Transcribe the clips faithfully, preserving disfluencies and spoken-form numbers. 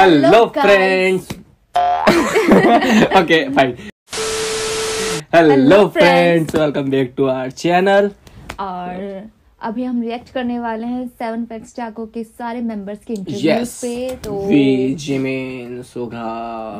Hello friends okay fine hello friends welcome back to our channel. और अभी हम react करने वाले हैं सेवन फैक्ट्स चाको के सारे मेंबर्स के इंटरव्यूज पे। तो वी जिमिन सुगा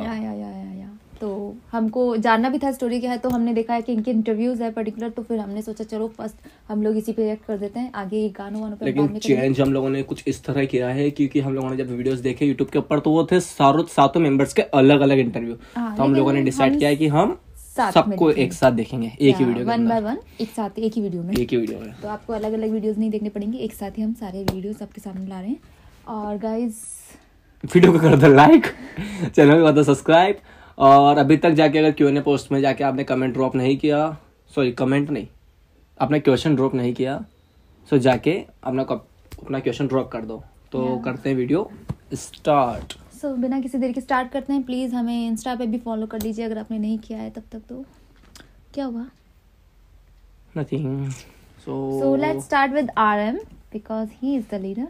या या या या तो हमको जानना भी था स्टोरी क्या है, तो हमने देखा है कि इनके इंटरव्यूज है पर्टिकुलर, तो फिर हमने सोचा चलो फर्स्ट हम लोग इसी पे रिएक्ट कर देते हैं। आगे गानों वानों पे लेकिन चेंज हम लोगों ने कुछ इस तरह किया है क्योंकि हम लोगों ने जब वीडियोस देखे यूट्यूब के ऊपर तो वो थे सारों सातों मेंबर्स के अलग अलग इंटरव्यू, तो हम लोगों ने डिसाइड किया कि हम सबको एक साथ देखेंगे एक ही वीडियो वन बाय वन एक साथ एक ही वीडियो में एक ही वीडियो में तो आपको अलग अलग वीडियोस नहीं देखने पड़ेंगे, एक साथ ही हम सारे वीडियोस आपके सामने ला रहे हैं। और गाइस वीडियो को कर दो लाइक, चैनल को कर दो सब्सक्राइब, और अभी तक जाके अगर क्यू एन ए पोस्ट में जाके आपने कमेंट ड्रॉप नहीं किया, सॉरी कमेंट नहीं आपने क्वेश्चन ड्रॉप नहीं किया, सो जाके अपना अपना क्वेश्चन ड्रॉप कर दो। तो करते हैं वीडियो स्टार्ट। सो so, बिना किसी देर के स्टार्ट करते हैं। प्लीज़ हमें इंस्टा पे भी फॉलो कर लीजिए अगर आपने नहीं किया है तब तक। तो क्या हुआ? Nothing. So so let's start with RM because he is the leader.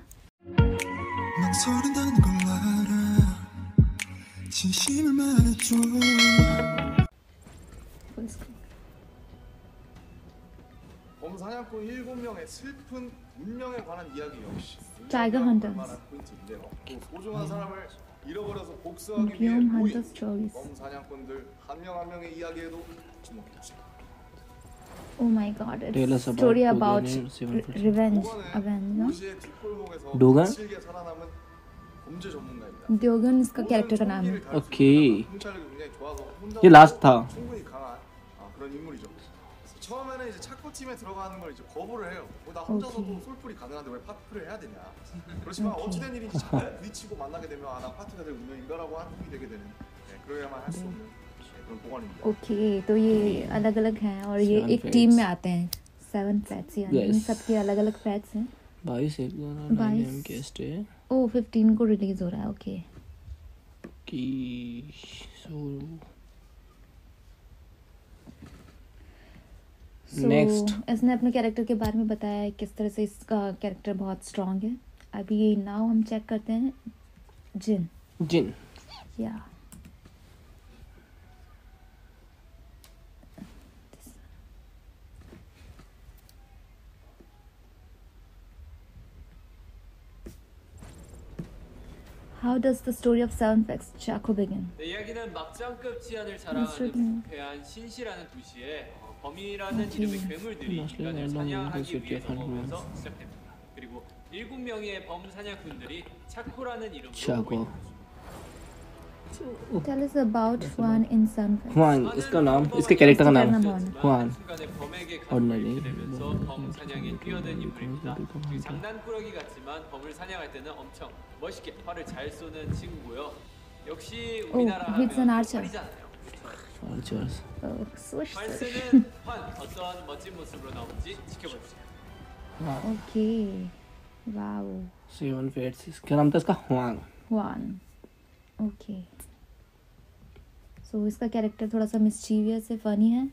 Tiger hunters. 잃어버려서 복수하기 위해 모인 범사냥꾼들 한 명 한 명의 이야기에도 주목했습니다. Oh my God! It's a story about revenge. Avenge. Dogan. Dogan इसका कैरेक्टर का नाम है। Okay. ये लास्ट था। 그런 인물이죠. 처음에는 이제 차코 팀에 들어가는 걸 이제 거부를 해요. 뭐 나 혼자서도 솔플이 가능한데 왜 파트를 해야 되냐. 그렇지만 어찌된 일인지 잘 부딪히고 만나게 되면 아, 나 파트가 될 운명인가라고 한 힘이 되게 되는. 네, 그래야만 할 수 없는 그런 보관입니다. 오케이, तो ये अलग-अलग हैं और ये एक टीम में आते हैं। सेवन फैट्स यानी इन सबके अलग-अलग फैट्स हैं। बाईस एक नाम गेस्ट है। ओ पंद्रह को रिलीज हो रहा है। ओके। की सो So, नेक्स्ट इसने अपने कैरेक्टर के बारे में बताया है किस तरह से इसका कैरेक्टर बहुत स्ट्रांग है। अभी नाउ हम चेक करते हैं जिन जिन या How does the story of seven facts Chakho begin? 네, 이야기는 막장급 치안을 자랑하는 부패한 신시라는 도시에 범인이라는 이름의 괴물들이 인간을 사냥하기 위해 넘어오면서 시작됩니다. 그리고 일곱 명의 범사냥꾼들이 차코라는 이름으로 모입니다. Tell us about Juan in seven facts. Juan, इसका नाम, इसके कैरेक्टर का नाम Juan. और नहीं 되면서 범 사냥에 뛰어든 인물입니다. 장난꾸러기 같지만 범을 사냥할 때는 엄청 멋있게 활을 잘 쏘는 친구고요. 역시 우리나라 아니잖아요. 발세는 환 어떤 멋진 모습으로 나오는지 지켜보세요. 오케이. 와우. seven fates. इसका नाम था इसका Juan. Juan. ओके सो इसका कैरेक्टर थोड़ा सा मिस्चीवियस है, फनी है।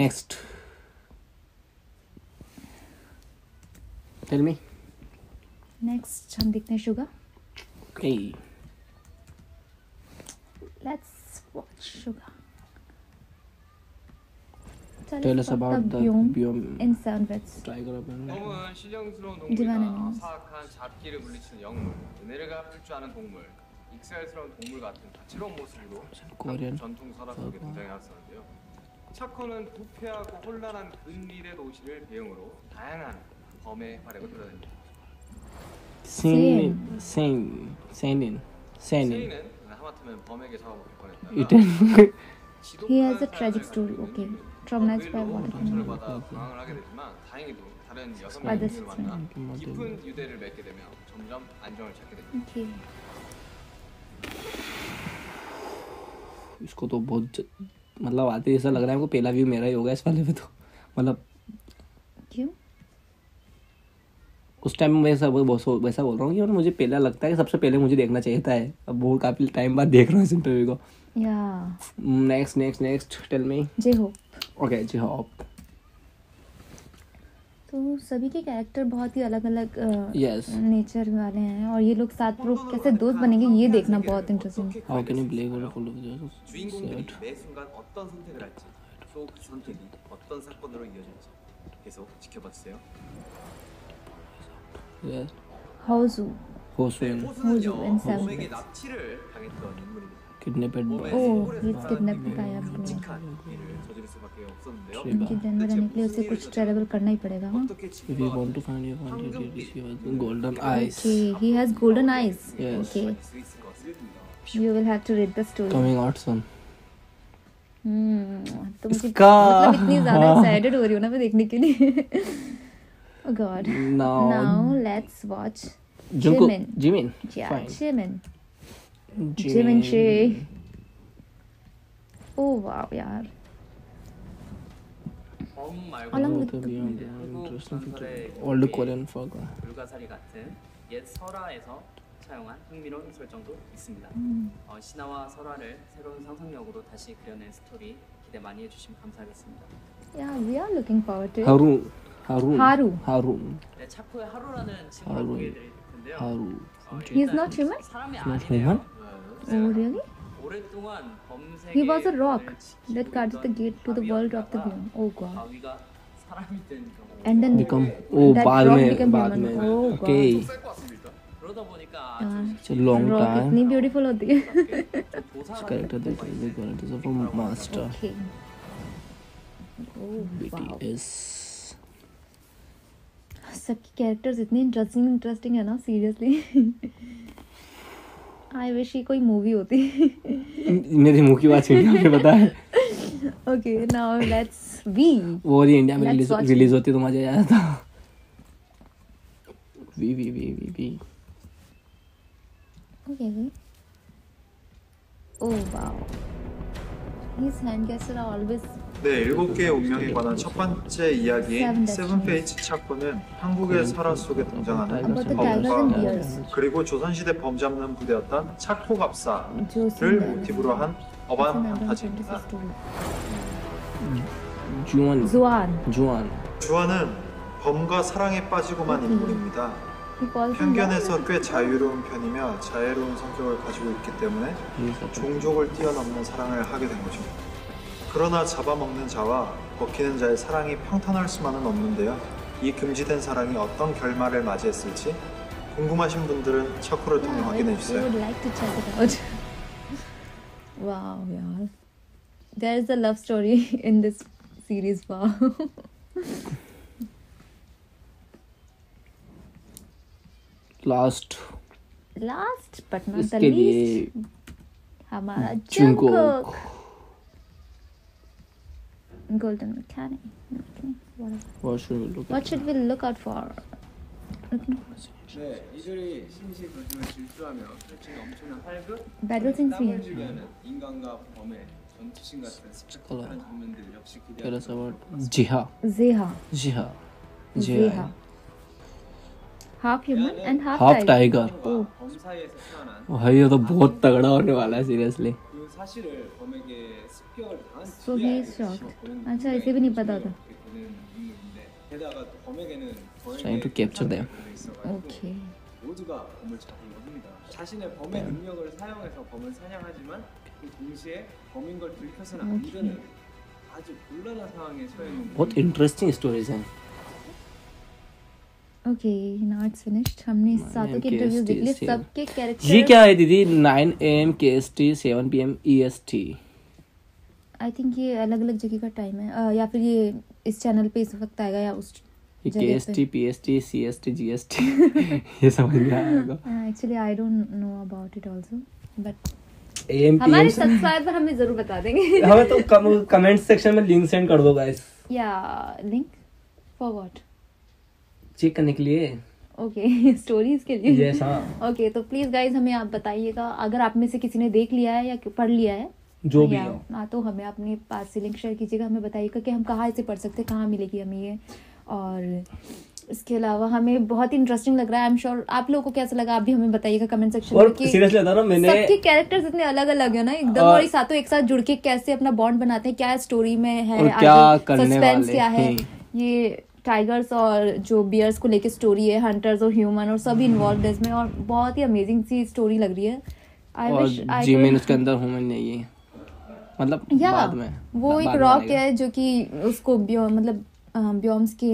नेक्स्ट टेल मी नेक्स्ट हम देखते हैं Suga. Okay let's watch Suga. Tell us about the बियोम in seven fats. 너무 신령스러운 동물과 사악한 잡기를 물리치는 영웅, 은혜를 갚을 줄 아는 동물, 익살스러운 동물 같은 다채로운 모습으로 한국 전통 서랍 속에 등장해왔었는데요. 차코는 부패하고 혼란한 근리의 도시를 배경으로 다양한 범의 활약을 드러냅니다. 세인, 세인, 세인, 세인. 세인은 하마터면 범에게 잡아먹을 뻔했다가 이때는 He has a tragic story. Okay. Traumatized by what happened. 방황을 하게 되지만 다행히도 다른 여성 분들을 만나 깊은 유대를 맺게 되며 점점 안정을 찾게 됩니다. Okay. इसको तो बहुत मतलब आते ऐसा लग रहा है हमको पहला व्यू मेरा ही होगा इस वाले में, तो मतलब क्यों उस टाइम में वैसा वैसा बोल रहा हूँ कि और मुझे पहला लगता है कि सबसे पहले मुझे देखना चाहिए था। अब बहुत काफी टाइम बाद देख रहा हूँ इस इंटरव्यू को। Yeah. Next, next, next. Tell me. J-hope. Okay, J-hope. तो सभी के कैरेक्टर बहुत ही अलग अलग yes. नेचर वाले हैं और ये लोग साथ प्रूफ कैसे दोस्त बनेंगे ये देखना बहुत इंटरेस्टिंग है होजू किडनैपेड उनके दिन में रहने के लिए उसे कुछ ट्रेवल करना ही पड़ेगा golden eyes okay he has golden eyes okay you will have to read the story coming out soon हम्म तो मुझे मतलब इतनी ज्यादा एक्साइटेड हो रही हूं ना मैं देखने के लिए oh god now now let's watch Jimin Jimin yeah Jimin Jimin Ji oh wow yaar oh my god along with the interesting picture all the Korean folk 불가사리 같은 옛 설화에서 차용한 흥미로운 설정도 있습니다. 어, 신화와 설화를 새로운 상상력으로 다시 그려낸 스토리 기대 많이 해주시면 감사하겠습니다. Yeah, we are looking forward to it. 하루 하루 하루 하루 네, 차코의 하루라는 친구를 보게 될 텐데요. 하루 He is not human? Not human? Oh really? He was a rock that guarded the gate to the world of the human. Oh god. And then become oh बाद में बाद में okay. It's a long time. इतनी beautiful होती है. Character the qualities of a master. Okay. Oh B T S. सबकी characters इतने interesting इंटरेस्टिंग है ना सीरियसली आई विश ये कोई मूवी होती मेरे मुंह की बात छीन ली आपने बताया ओके नाउ लेट्स वी वो ये इंडिया में रिलीज रिलीज होती तो मजा आया था V V V V V okay oh wow his handgazer always 네, 일곱 개의 운명이 관한 첫 번째 이야기인 세븐페이츠 차코는 한국의 설화 속에 등장하는 범과 그리고 조선시대 범잡는 부대였던 차코 갑사를 모티브로 한 어반 판타지입니다. 주원, 주원. 주원은 범과 사랑에 빠지고만 인물입니다. 편견에서 꽤 자유로운 편이며 자애로운 성격을 가지고 있기 때문에 종족을 뛰어넘는 사랑을 하게 된 거죠. 그러나 잡아먹는 자와 먹히는 자의 사랑이 평탄할 수만은 없는데요. 이 금지된 사랑이 어떤 결말을 맞이했을지 궁금하신 분들은 차코를 통해 확인해 주세요. Wow, yeah. There is a love story in this series. Wow. Last. Last, but not the least. हमारा Jungkook golden mechanic okay whatever what should we look what should we look out for 네 이들이 신시 도시를 질주하며 펼치는 엄청난 활극 땀을 흘리는 인간과 범의 전투신 같은 스펙타클한 장면들 역시 기대하는 지하 지하 지하 지하 half human and half, half tiger 범 사이에서 태어난 와 ये तो बहुत तगड़ा होने वाला है seriously So he is shocked. अच्छा इसे भी नहीं पता था. Trying to capture them. Okay. बहुत interesting stories हैं. Okay, now it's finished. हमने सातों के इंटरव्यू देख लिए सबके कैरेक्टर. ये क्या है दीदी? nine A M K S T, seven P M E S T. I think ये अलग अलग जगह का टाइम है आ, या फिर ये इस चैनल पे इस वक्त आएगा या उस K S T, P S T, C S T, G S T ये समझ में आएगा. Actually, I don't know about it also, but हमारे सब्सक्राइबर हमें जरूर बता देंगे. हमें तो कम कमेंट सेक्शन में लिंक सेंड कर दो गाइस. या लिंक फॉर व्हाट? चेक करने के लिए ओके स्टोरीज के लिए यस हां ओके तो प्लीज गाइस हमें आप बताइएगा अगर आप में से किसी ने देख लिया है या पढ़ लिया है जो भी हो ना तो हमें अपने पास से लिंक शेयर कीजिएगा हमें बताइएगा कि हम कहाँ इसे पढ़ सकते हैं कहाँ मिलेगी हमें ये और इसके अलावा हमें बहुत ही इंटरेस्टिंग लग रहा है आई एम श्योर आप लोगों को कैसा लगा आप भी हमें बताइएगा कमेंट सेक्शन में कि सीरियसली बता रहा हूं मैंने सबके कैरेक्टर्स इतने अलग अलग है ना एकदम और ये सातों एक साथ जुड़ के कैसे अपना बॉन्ड बनाते हैं क्या स्टोरी में है आगे सस्पेंस क्या है ये टाइगर्स और जो बियर्स को लेके स्टोरी है, हंटर्स और ह्यूमन और सभी इन्वॉल्व है इसमें, और बहुत ही अमेजिंग सी स्टोरी लग रही है। आई विश जिमिन उसके अंदर ह्यूमन नहीं है, मतलब बाद में वो एक रॉक है जो कि उसको मतलब बियोम्स के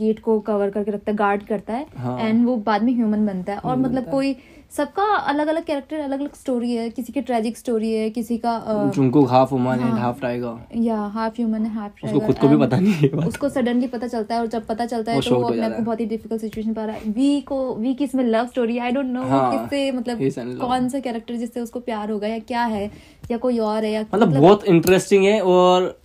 गेट को कवर करके रखता है, गार्ड करता है, एंड हाँ। वो बाद में ह्यूमन बनता है। और मतलब कोई सबका अलग अलग कैरेक्टर, अलग अलग स्टोरी है, किसी की ट्रेजिक स्टोरी है, किसी का Jungkook half human and half tiger, या half human and half tiger, उसको खुद को भी पता नहीं है, उसको सडनली पता चलता है, और जब पता चलता है तो वो अपने आपको बहुत ही डिफिकल्ट सिचुएशन पा रहा है। वी को वी की इसमें love story, I don't know किससे, मतलब कौन सा कैरेक्टर जिससे उसको प्यार होगा या क्या है या कोई और है, मतलब बहुत इंटरेस्टिंग है। और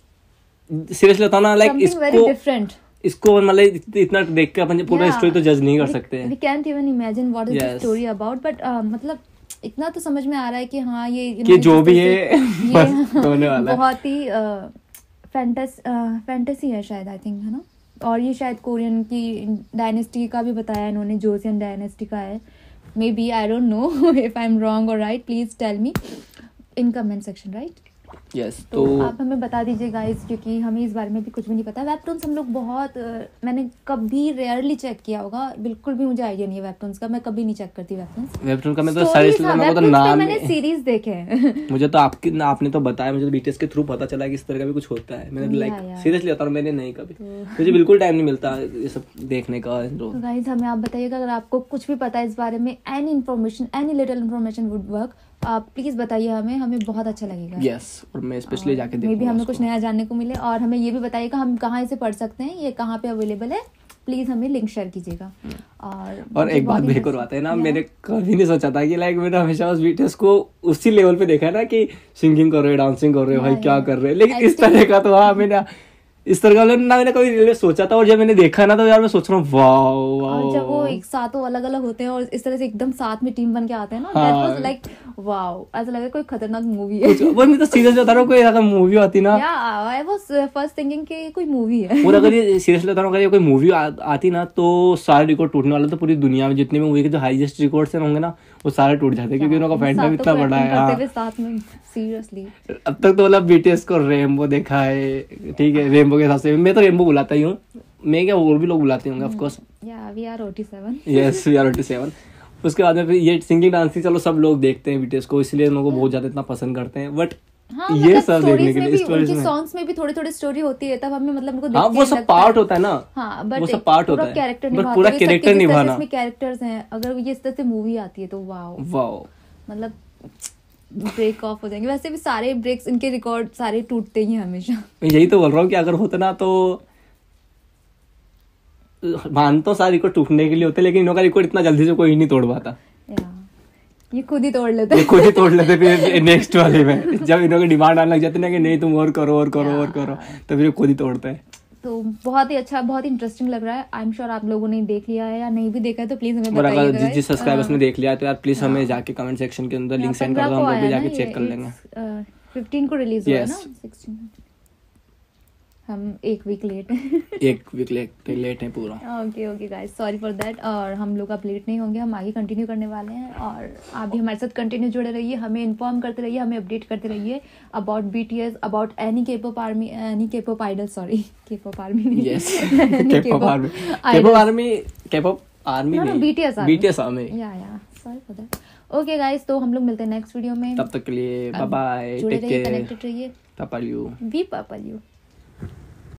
सीरियसली बताना लाइक इसको डिफरेंट इसको मतलब इतना देख के अपन पूरा स्टोरी तो जज नहीं कर सकते हैं। We can't even imagine what is the story about, but मतलब इतना तो समझ में आ रहा है कि हाँ ये कि जो भी है बहुत ही फैंटेसी है शायद, आई थिंक, है ना। और ये शायद कोरियन की डायनेस्टी का भी बताया इन्होंने, जोसियन डायनेस्टी का है, maybe, I don't know if I am wrong और right, please tell me in comment section, right. Yes, तो, तो आप हमें बता दीजिए गाइस, क्योंकि हमें इस बारे में भी कुछ भी नहीं पता। वेबटून्स हम लोग बहुत मैंने कभी रेयरली चेक किया होगा, बिल्कुल भी मुझे आइडिया नहीं है वेबटून्स का, मैं कभी नहीं चेक करती वेबटून्स। वेबटून का मैं तो साइज में मैं तो नाम मैंने सीरीज देखे हैं। मुझे तो आपकी आपने तो बताया, मुझे तो बीटीएस के थ्रू पता चला कि इस तरह का भी कुछ होता है। मैंने लाइक सीरियसली बताऊं मैंने नहीं कभी, मुझे बिल्कुल टाइम नहीं मिलता ये सब देखने का। गाइस हमें आप बताइएगा अगर आपको कुछ भी पता है इस बारे में, any information, any little information would work. आप प्लीज बताइए हमें, हमें बहुत अच्छा लगेगा। यस yes, और मैं स्पेशली जाके देखूंगा, मे बी हमें कुछ नया जानने को मिले। और हमें ये भी बताइएगा हम कहाँ इसे पढ़ सकते हैं, ये कहाँ पे अवेलेबल है, प्लीज हमें लिंक शेयर कीजिएगा। और और एक बात भी करवाते हैं ना, मैंने कभी नहीं सोचा था कि लाइक मैंने हमेशा उस बीटीएस को उसी लेवल पे देखा ना कि सिंगिंग कर रहे, डांसिंग कर रहे, भाई क्या कर रहे, लेकिन इस तरह का तो हाँ मैंने इस तरह का ना मैंने कभी सोचा था। और जब मैंने देखा ना तो यार मैं सोच रहा हूँ वाओ, और जब वो एक साथ वो अलग अलग होते हैं और इस तरह से एकदम साथ में टीम बन के आते हैं ना, दैट वाज लाइक वाओ, ऐसा लगा कोई खतरनाक मूवी है। वो मैं तो सीरियसली बता रहा हूँ, कोई अगर मूवी आती ना, या आई वाज फर्स्ट थिंकिंग कि कोई मूवी है। और अगर ये सीरियसली बता रहा हूँ, अगर कोई मूवी आती ना तो सारे रिकॉर्ड टूटने वाला, तो पूरी दुनिया में जितने भी मूवी के जो हाईएस्ट रिकॉर्ड्स होंगे ना वो सारे टूट जाते, क्योंकि उनका फैंडम इतना बड़ा है। साथ में सीरियसली अब तक तो मतलब बीटीएस को रेनबो देखा है, ठीक है, रेनबो के हिसाब से मैं तो रेनबो बुलाता ही हूँ, मैं क्या और भी लोग बुलाते होंगे, ऑफ कोर्स, या we are OT seven, yes we are OT seven. उसके बाद में फिर ये सिंगिंग डांसिंग चलो सब लोग देखते हैं बीटीएस को, इसलिए उनको बहुत ज्यादा इतना पसंद करते हैं। बट हाँ, ये मतलब सब देखने के लिए स्टोरीज में, सॉन्ग्स में भी थोड़ी थोड़ी स्टोरी होती है, तब हमें मतलब उनको देखते हैं, वो सब पार्ट होता है ना, हाँ बट वो सब पार्ट होता है, पूरा कैरेक्टर निभाना, इसमें कैरेक्टर्स हैं। अगर ये इस तरह से मूवी आती है तो वाओ वाओ, मतलब ब्रेक ऑफ हो जाएंगे। वैसे भी सारे ब्रेक्स इनके रिकॉर्ड सारे टूटते ही हमेशा। मैं यही तो बोल रहा हूँ कि अगर होता ना तो मानता हूँ सारे रिकॉर्ड टूटने के लिए होते, लेकिन इनका रिकॉर्ड इतना जल्दी से कोई नहीं तोड़ पाता, ये खुद ही तोड़ लेते खुद ही तोड़ लेते फिर नेक्स्ट वाले में जब इनके डिमांड आने लग जाते ना कि नहीं तुम और करो और करो और करो, तो फिर खुद ही तोड़ते हैं। तो बहुत ही अच्छा, बहुत इंटरेस्टिंग लग रहा है। आई एम श्योर आप लोगों ने देख लिया है, या नहीं भी देखा है तो प्लीज हमें बताइएगा। और अगर जिस सब्सक्राइबर्स ने देख लिया है तो यार प्लीज हमें जाके कमेंट सेक्शन के अंदर लिंक सेंड कर दो, हम लोग भी जाके चेक कर लेंगे। पंद्रह को रिलीज हुआ है ना, सोलह, हम एक वीक लेट हैं एक वीक लेट लेट हैं पूरा। Okay okay guys, sorry for that. और हम लोग अब लेट नहीं होंगे, हम आगे कंटिन्यू करने वाले हैं, और आप भी हमारे साथ कंटिन्यू जुड़े रहिए, हमें इन्फॉर्म करते रहिए, हमें अपडेट करते रहिए about BTS, about any Kpop army, any Kpop idol, sorry Kpop army, yes Kpop army, Kpop army, Kpop army नहीं, BTS army, BTS army, yeah yeah sorry for that. Okay guys, तो हम लोग मिलते हैं next video में, तब तक के लिए bye bye, take care, connected रहिए, पापा लियो, वी पापा लियो।